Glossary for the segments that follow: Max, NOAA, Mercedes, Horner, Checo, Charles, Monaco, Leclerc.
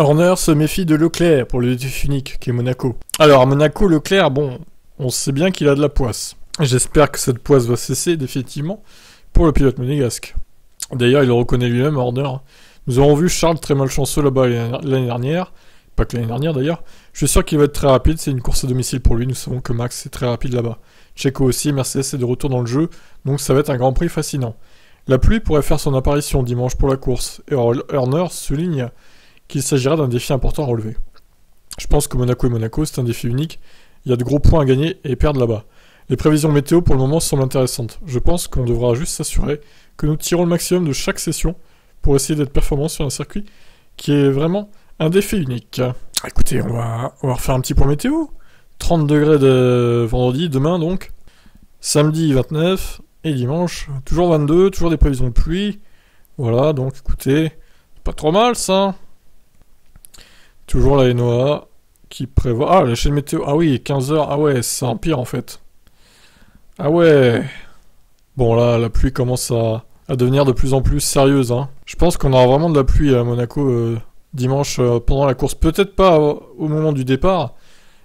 Horner se méfie de Leclerc pour le défi unique, qui est Monaco. Alors, à Monaco, Leclerc, bon, on sait bien qu'il a de la poisse. J'espère que cette poisse va cesser, définitivement, pour le pilote monégasque. D'ailleurs, il le reconnaît lui-même, Horner. Nous avons vu Charles très malchanceux là-bas l'année dernière. Pas que l'année dernière, d'ailleurs. Je suis sûr qu'il va être très rapide, c'est une course à domicile pour lui. Nous savons que Max est très rapide là-bas. Checo aussi, Mercedes est de retour dans le jeu, donc ça va être un Grand Prix fascinant. La pluie pourrait faire son apparition dimanche pour la course, et Horner souligne qu'il s'agira d'un défi important à relever. Je pense que Monaco et Monaco, c'est un défi unique. Il y a de gros points à gagner et perdre là-bas. Les prévisions météo pour le moment semblent intéressantes. Je pense qu'on devra juste s'assurer que nous tirons le maximum de chaque session pour essayer d'être performants sur un circuit qui est vraiment un défi unique. Écoutez, on va refaire un petit point météo. 30 degrés de vendredi, demain donc. Samedi 29 et dimanche, toujours 22, toujours des prévisions de pluie. Voilà, donc écoutez, pas trop mal ça. Toujours la NOAA qui prévoit... Ah, la chaîne météo, ah oui, 15 h, ah ouais, c'est un pire en fait. Ah ouais. Bon là, la pluie commence à devenir de plus en plus sérieuse, hein. Je pense qu'on aura vraiment de la pluie à Monaco dimanche pendant la course. Peut-être pas au moment du départ,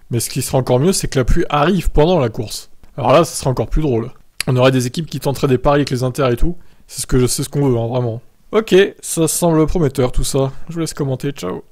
mais ce qui sera encore mieux, c'est que la pluie arrive pendant la course. Alors là, ça sera encore plus drôle. On aurait des équipes qui tenteraient des paris avec les inters et tout. C'est ce qu'on veut, hein, vraiment. Ok, ça semble prometteur tout ça. Je vous laisse commenter, ciao.